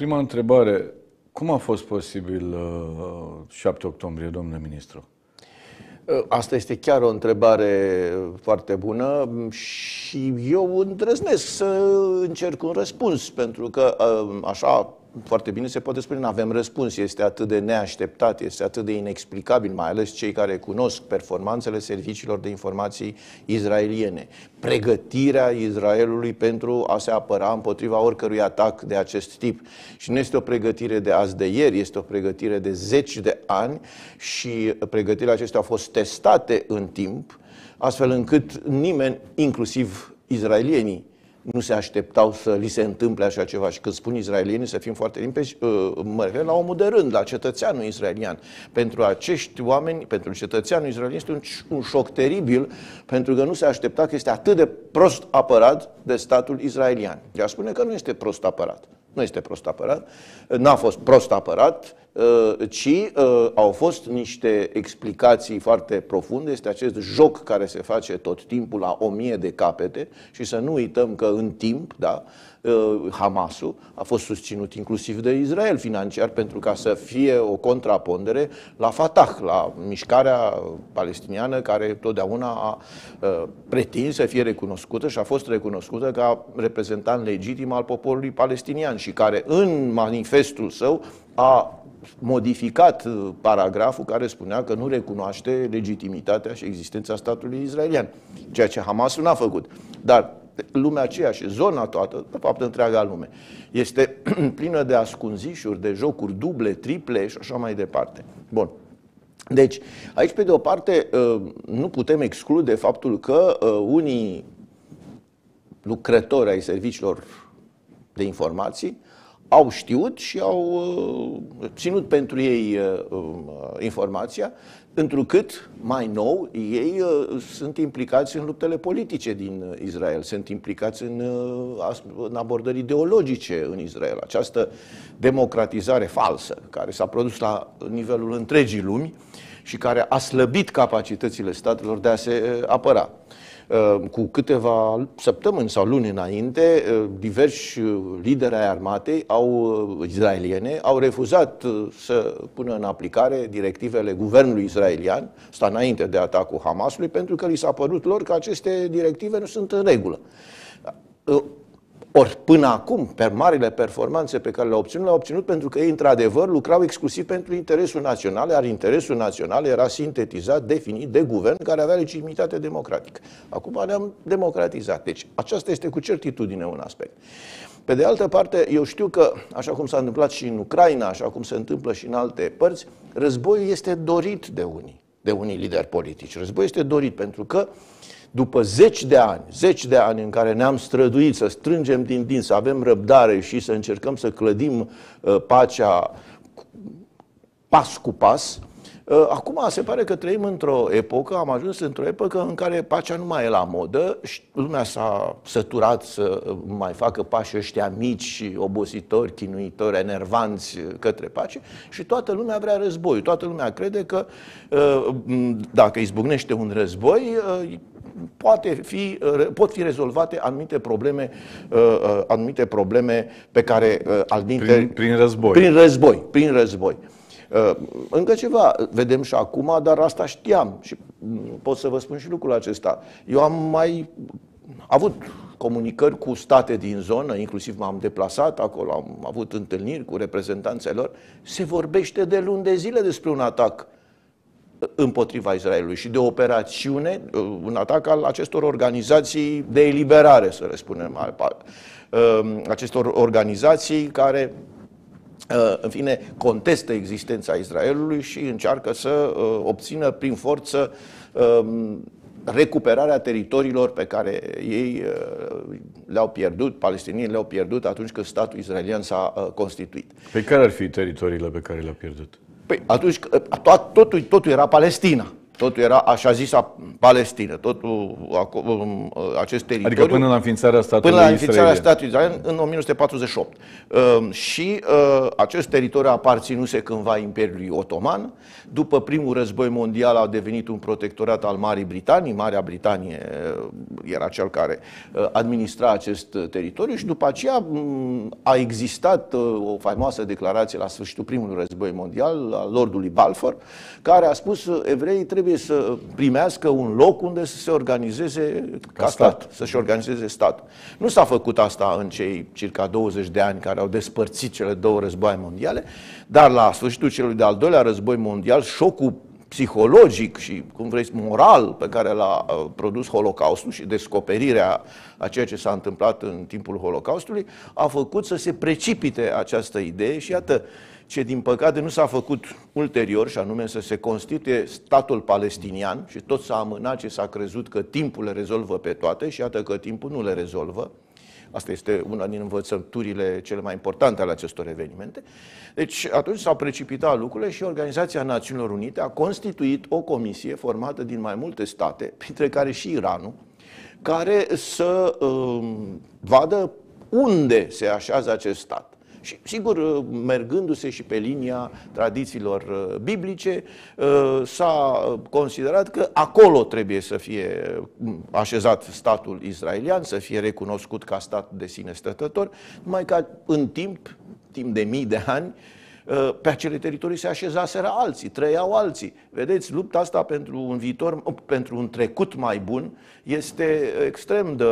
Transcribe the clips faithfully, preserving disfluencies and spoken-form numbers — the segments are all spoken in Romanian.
Prima întrebare. Cum a fost posibil șapte octombrie, domnule ministru? Asta este chiar o întrebare foarte bună și eu îndrăznesc să încerc un răspuns, pentru că așa foarte bine se poate spune, nu avem răspuns, este atât de neașteptat, este atât de inexplicabil, mai ales cei care cunosc performanțele serviciilor de informații israeliene, pregătirea Israelului pentru a se apăra împotriva oricărui atac de acest tip. Și nu este o pregătire de azi de ieri, este o pregătire de zeci de ani și pregătirile acestea au fost testate în timp, astfel încât nimeni, inclusiv israelienii, nu se așteptau să li se întâmple așa ceva. Și când spun israelieni, să fim foarte limpezi, mă refer la omul de rând, la cetățeanul israelian. Pentru acești oameni, pentru cetățeanul israelian, este un, un șoc teribil, pentru că nu se aștepta că este atât de prost apărat de statul israelian. Ea spune că nu este prost apărat. Nu este prost apărat, n-a fost prost apărat, ci au fost niște explicații foarte profunde. Este acest joc care se face tot timpul la o mie de capete și să nu uităm că în timp, da, Hamasul a fost susținut inclusiv de Israel financiar pentru ca să fie o contrapondere la Fatah, la mișcarea palestiniană care totdeauna a pretins să fie recunoscută și a fost recunoscută ca reprezentant legitim al poporului palestinian și care în manifestul său a modificat paragraful care spunea că nu recunoaște legitimitatea și existența statului israelian, ceea ce Hamasul n-a făcut. Dar lumea aceea și zona toată, de fapt întreaga lume, este plină de ascunzișuri, de jocuri duble, triple și așa mai departe. Bun. Deci, aici pe de o parte nu putem exclude faptul că unii lucrători ai serviciilor de informații au știut și au ținut pentru ei informația, întrucât mai nou ei sunt implicați în luptele politice din Israel, sunt implicați în, în abordări ideologice în Israel. Această democratizare falsă care s-a produs la nivelul întregii lumi și care a slăbit capacitățile statelor de a se apăra. Cu câteva săptămâni sau luni înainte, diversi lideri ai armatei au, israeliene au refuzat să pună în aplicare directivele guvernului israelian, asta înainte de atacul Hamasului, pentru că li s-a părut lor că aceste directive nu sunt în regulă. Ori până acum, pe marile performanțe pe care le-au obținut, le-au obținut pentru că ei, într-adevăr, lucrau exclusiv pentru interesul național, iar interesul național era sintetizat, definit de guvern care avea legitimitate democratică. Acum ne-am democratizat. Deci, aceasta este cu certitudine un aspect. Pe de altă parte, eu știu că, așa cum s-a întâmplat și în Ucraina, așa cum se întâmplă și în alte părți, războiul este dorit de unii, de unii lideri politici. Războiul este dorit pentru că după zeci de ani, zeci de ani în care ne-am străduit să strângem din dinți, să avem răbdare și să încercăm să clădim uh, pacea pas cu pas, uh, acum se pare că trăim într-o epocă, am ajuns într-o epocă în care pacea nu mai e la modă și lumea s-a săturat să mai facă pași ăștia mici, obositori, chinuitori, enervanți către pace și toată lumea vrea război. Toată lumea crede că uh, dacă izbucnește un război, uh, Poate fi, pot fi rezolvate anumite probleme, uh, anumite probleme pe care uh, anumite, prin, prin război. Prin război, prin război. Uh, încă ceva vedem și acum, dar asta știam și pot să vă spun și lucrul acesta. Eu am mai avut comunicări cu state din zonă, inclusiv m-am deplasat acolo, am avut întâlniri cu reprezentanții lor. Se vorbește de luni de zile despre un atac împotriva Israelului și de operațiune, un atac al acestor organizații de eliberare, să le spunem mai departe, acestor organizații care, în fine, contestă existența Israelului și încearcă să obțină prin forță recuperarea teritoriilor pe care ei le-au pierdut, palestinienii le-au pierdut atunci când statul israelian s-a constituit. Pe care ar fi teritoriile pe care le-au pierdut? Păi atunci totul, totul era Palestina. totul era așa zisa Palestină, totul acest teritoriu. Adică până la înființarea statului Israel. Până la înființarea statului Israel în o mie nouă sute patruzeci și opt. Uh, și uh, acest teritoriu aparținuse cândva Imperiului Otoman. După primul război mondial a devenit un protectorat al Marii Britanii. Marea Britanie era cel care administra acest teritoriu și după aceea a existat o faimoasă declarație la sfârșitul primului război mondial al lordului Balfour, care a spus evreii trebuie să primească un loc unde să se organizeze ca stat, să-și organizeze statul. Nu s-a făcut asta în cei circa douăzeci de ani care au despărțit cele două războaie mondiale, dar la sfârșitul celui de-al doilea război mondial, șocul psihologic și, cum vreți, moral pe care l-a produs Holocaustul și descoperirea a ceea ce s-a întâmplat în timpul Holocaustului a făcut să se precipite această idee și iată ce din păcate nu s-a făcut ulterior, și anume să se constituie statul palestinian și tot s-a amânat ce s-a crezut că timpul le rezolvă pe toate și iată că timpul nu le rezolvă. Asta este una din învățăturile cele mai importante ale acestor evenimente. Deci atunci s-au precipitat lucrurile și Organizația Națiunilor Unite a constituit o comisie formată din mai multe state, printre care și Iranul, care să uh, vadă unde se așează acest stat. Și, sigur, mergându-se și pe linia tradițiilor biblice, s-a considerat că acolo trebuie să fie așezat statul israelian, să fie recunoscut ca stat de sine stătător, numai că în timp, timp de mii de ani, pe acele teritorii se așezaseră alții, trăiau alții. Vedeți, lupta asta pentru un viitor, pentru un trecut mai bun, este extrem de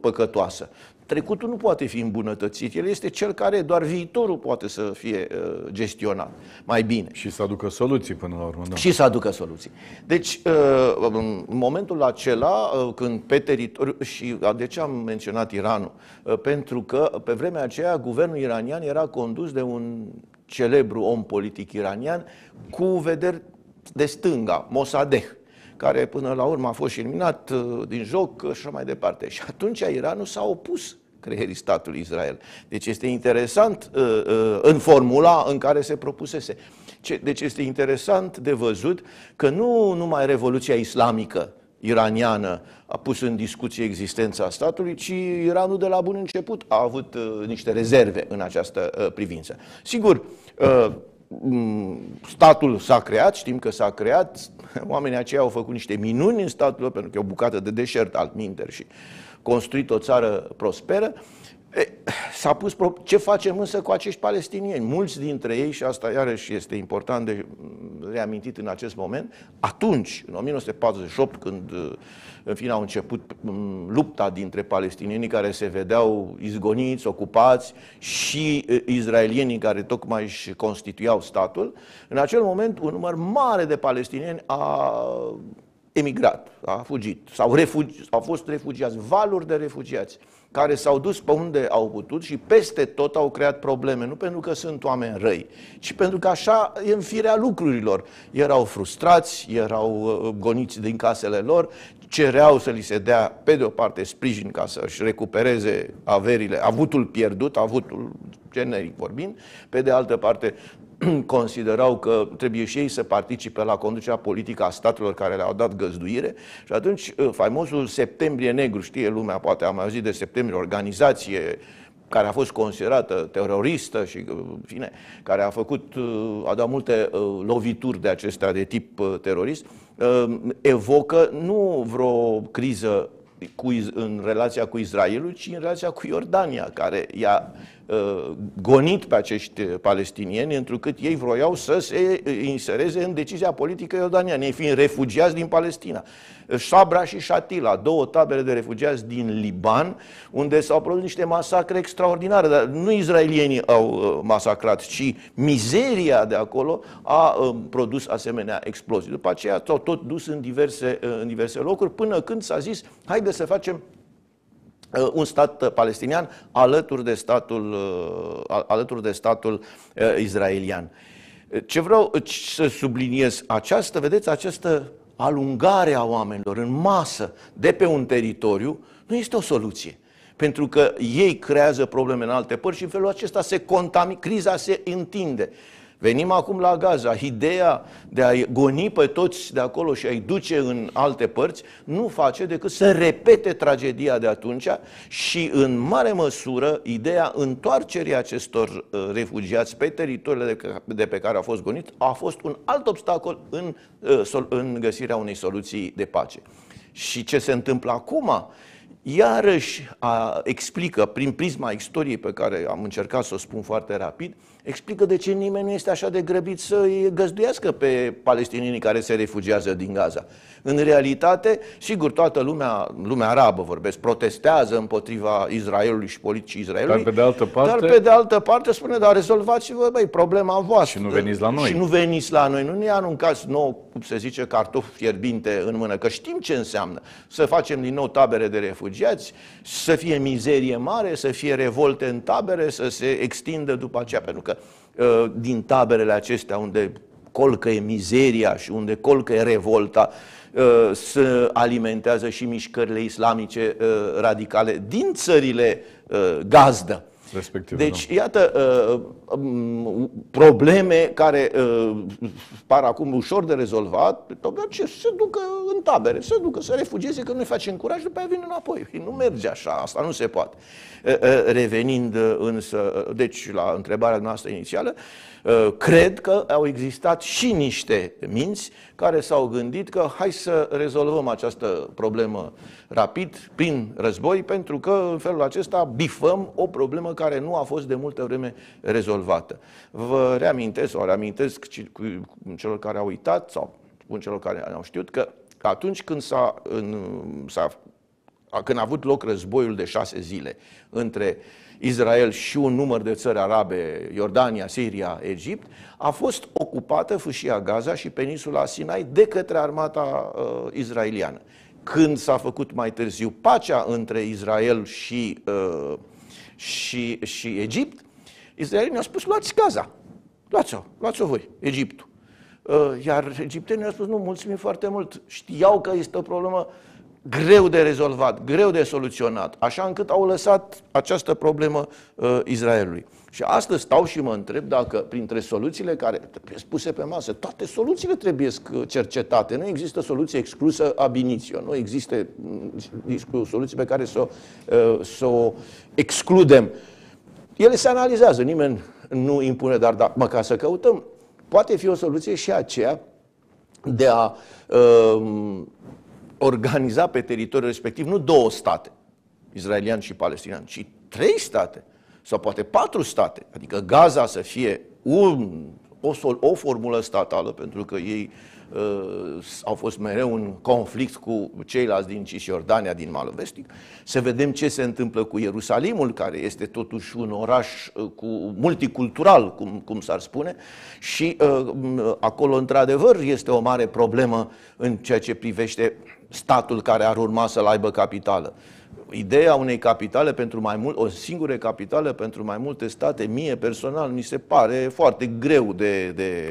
păcătoasă. Trecutul nu poate fi îmbunătățit, el este cel care doar viitorul poate să fie gestionat mai bine. Și să aducă soluții până la urmă. Da. Și să aducă soluții. Deci, în momentul acela, când pe teritoriu, și de ce am menționat Iranul? Pentru că pe vremea aceea guvernul iranian era condus de un celebru om politic iranian cu vederi de stânga, Mossadegh, care până la urmă a fost și eliminat din joc și așa mai departe. Și atunci Iranul s-a opus creierii statului Israel. Deci este interesant în formula în care se propusese. Deci este interesant de văzut că nu numai Revoluția Islamică iraniană a pus în discuție existența statului, ci Iranul de la bun început a avut niște rezerve în această privință. Sigur, statul s-a creat, știm că s-a creat, oamenii aceia au făcut niște minuni în statul lor, pentru că e o bucată de deșert altminteri și construit o țară prosperă. S-a pus ce facem însă cu acești palestinieni? Mulți dintre ei, și asta iarăși este important de reamintit în acest moment, atunci, în o mie nouă sute patruzeci și opt, când în fine au început lupta dintre palestinienii care se vedeau izgoniți, ocupați și israelienii care tocmai își constituiau statul, în acel moment un număr mare de palestinieni a emigrat, a fugit, sau refugi, au fost refugiați, valuri de refugiați care s-au dus pe unde au putut și peste tot au creat probleme, nu pentru că sunt oameni răi, ci pentru că așa e în firea lucrurilor. Erau frustrați, erau goniți din casele lor, cereau să li se dea, pe de o parte, sprijin ca să-și recupereze averile, avutul pierdut, avutul generic vorbind, pe de altă parte considerau că trebuie și ei să participe la conducerea politică a statelor care le-au dat găzduire și atunci faimosul Septembrie Negru, știe lumea, poate am auzit de Septembrie, organizație care a fost considerată teroristă și, în fine, care a făcut, a dat multe lovituri de acestea de tip terorist, evocă nu vreo criză Cu, în relația cu Israelul, ci în relația cu Iordania, care i-a uh, gonit pe acești palestinieni, întrucât ei vroiau să se insereze în decizia politică iordaniană, ei fiind refugiați din Palestina. Șabra și Șatila, două tabere de refugiați din Liban, unde s-au produs niște masacre extraordinare, dar nu israelienii au masacrat, ci mizeria de acolo a uh, produs asemenea explozii. După aceea s-au tot dus în diverse, uh, în diverse locuri, până când s-a zis, haide să facem un stat palestinian alături de statul, alături de statul israelian. Ce vreau să subliniez această, vedeți, această alungare a oamenilor în masă de pe un teritoriu nu este o soluție. Pentru că ei creează probleme în alte părți și în felul acesta se contamin, criza se întinde. Venim acum la Gaza. Ideea de a-i goni pe toți de acolo și a-i duce în alte părți nu face decât să repete tragedia de atunci și, în mare măsură, ideea întoarcerii acestor refugiați pe teritoriile de pe care a fost gonit a fost un alt obstacol în, în găsirea unei soluții de pace. Și ce se întâmplă acum, iarăși a, explică, prin prisma istoriei pe care am încercat să o spun foarte rapid, explică de ce nimeni nu este așa de grăbit să-i găzduiască pe palestinienii care se refugiază din Gaza. În realitate, sigur, toată lumea, lumea arabă, vorbesc, protestează împotriva Israelului și politicii Israelului, dar pe de altă parte, dar pe de altă parte spune, dar rezolvați-vă, băi, problema voastră. Și nu veniți la noi. Și nu veniți la noi. Nu ne aruncați nouă, cum se zice, cartofi fierbinte în mână, că știm ce înseamnă să facem din nou tabere de refugiați, să fie mizerie mare, să fie revolte în tabere, să se extindă după aceea, pentru că din taberele acestea unde colcăie mizeria și unde colcăie revolta, se alimentează și mișcările islamice radicale din țările gazdă. Respectiv, deci, nu. Iată uh, probleme care uh, par acum ușor de rezolvat, dar ce se ducă în tabere, se ducă să refugieze, că nu-i facem curaj, după aia vin înapoi. Nu merge așa, asta nu se poate. Uh, uh, revenind uh, însă, uh, deci la întrebarea noastră inițială, uh, cred că au existat și niște minți care s-au gândit că hai să rezolvăm această problemă rapid, prin război, pentru că în felul acesta bifăm o problemă care nu a fost de multă vreme rezolvată. Vă reamintesc, sau reamintesc celor care au uitat, sau spun celor care au știut, că atunci când s-a, când a avut loc războiul de șase zile între Israel și un număr de țări arabe, Iordania, Siria, Egipt, a fost ocupată fâșia Gaza și peninsula Sinai de către armata uh, israeliană. Când s-a făcut mai târziu pacea între Israel și, uh, și, și Egipt, israelienii au spus, luați Gaza, luați-o, luați-o voi, Egiptul. Uh, iar egiptenii au spus, nu, mulțumim foarte mult, știau că este o problemă greu de rezolvat, greu de soluționat, așa încât au lăsat această problemă uh, Israelului. Și astăzi stau și mă întreb dacă printre soluțiile care trebuie spuse pe masă, toate soluțiile trebuie cercetate, nu există soluție exclusă ab initio, nu există soluții pe care să uh, să o excludem. Ele se analizează, nimeni nu impune, dar da, măcar să căutăm. Poate fi o soluție și aceea de a uh, organiza pe teritoriul respectiv nu două state, israelian și palestinian, ci trei state sau poate patru state, adică Gaza să fie un, o, o formulă statală, pentru că ei uh, au fost mereu în conflict cu ceilalți din Cisjordania, din Malul Vestic, să vedem ce se întâmplă cu Ierusalimul, care este totuși un oraș uh, cu multicultural, cum, cum s-ar spune, și uh, acolo, într-adevăr, este o mare problemă în ceea ce privește statul care ar urma să-l aibă capitală. Ideea unei capitale pentru mai mult, o singură capitală pentru mai multe state, mie personal mi se pare foarte greu de, de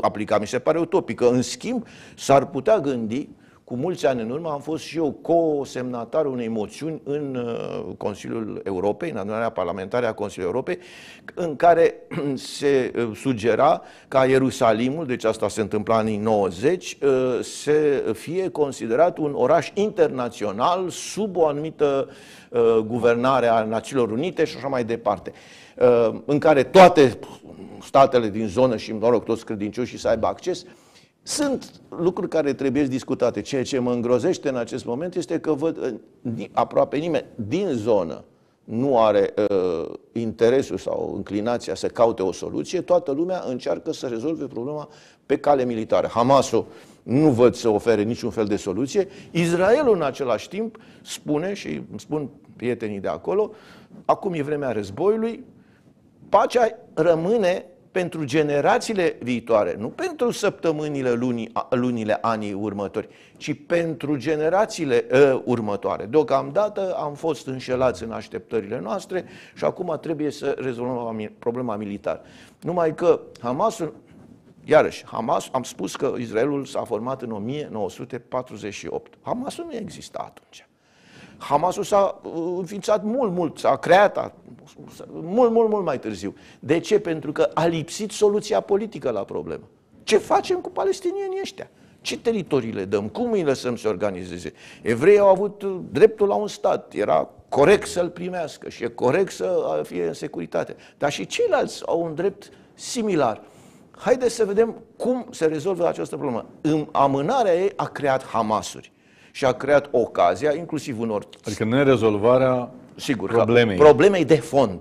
aplicat, mi se pare utopică. În schimb, s-ar putea gândi, cu mulți ani în urmă am fost și eu co-semnatar unei moțiuni în Consiliul Europei, în adunarea parlamentară a Consiliului Europei, în care se sugera ca Ierusalimul, deci asta se întâmpla în anii nouăzeci, să fie considerat un oraș internațional sub o anumită guvernare a Națiunilor Unite și așa mai departe, în care toate statele din zonă și, mă rog, toți credincioșii să aibă acces. Sunt lucruri care trebuie discutate. Ceea ce mă îngrozește în acest moment este că văd aproape nimeni din zonă nu are uh, interesul sau inclinația să caute o soluție. Toată lumea încearcă să rezolve problema pe cale militară. Hamasul nu văd să ofere niciun fel de soluție. Israelul în același timp spune, și îmi spun prietenii de acolo, acum e vremea războiului, pacea rămâne pentru generațiile viitoare, nu pentru săptămânile, lunii, lunile, anii următori, ci pentru generațiile uh, următoare. Deocamdată am fost înșelați în așteptările noastre și acum trebuie să rezolvăm problema militară. Numai că Hamasul, iarăși, Hamas, am spus că Israelul s-a format în o mie nouă sute patruzeci și opt. Hamasul nu exista atunci. Hamasul s-a înființat mult, mult, s-a creat mult, mult, mult mai târziu. De ce? Pentru că a lipsit soluția politică la problemă. Ce facem cu palestinienii ăștia? Ce teritorii le dăm? Cum îi lăsăm să organizeze? Evreii au avut dreptul la un stat, era corect să-l primească și e corect să fie în securitate. Dar și ceilalți au un drept similar. Haideți să vedem cum se rezolvă această problemă. În amânarea ei a creat Hamasuri și a creat ocazia, inclusiv unor... Adică nerezolvarea problemei. problemei de fond.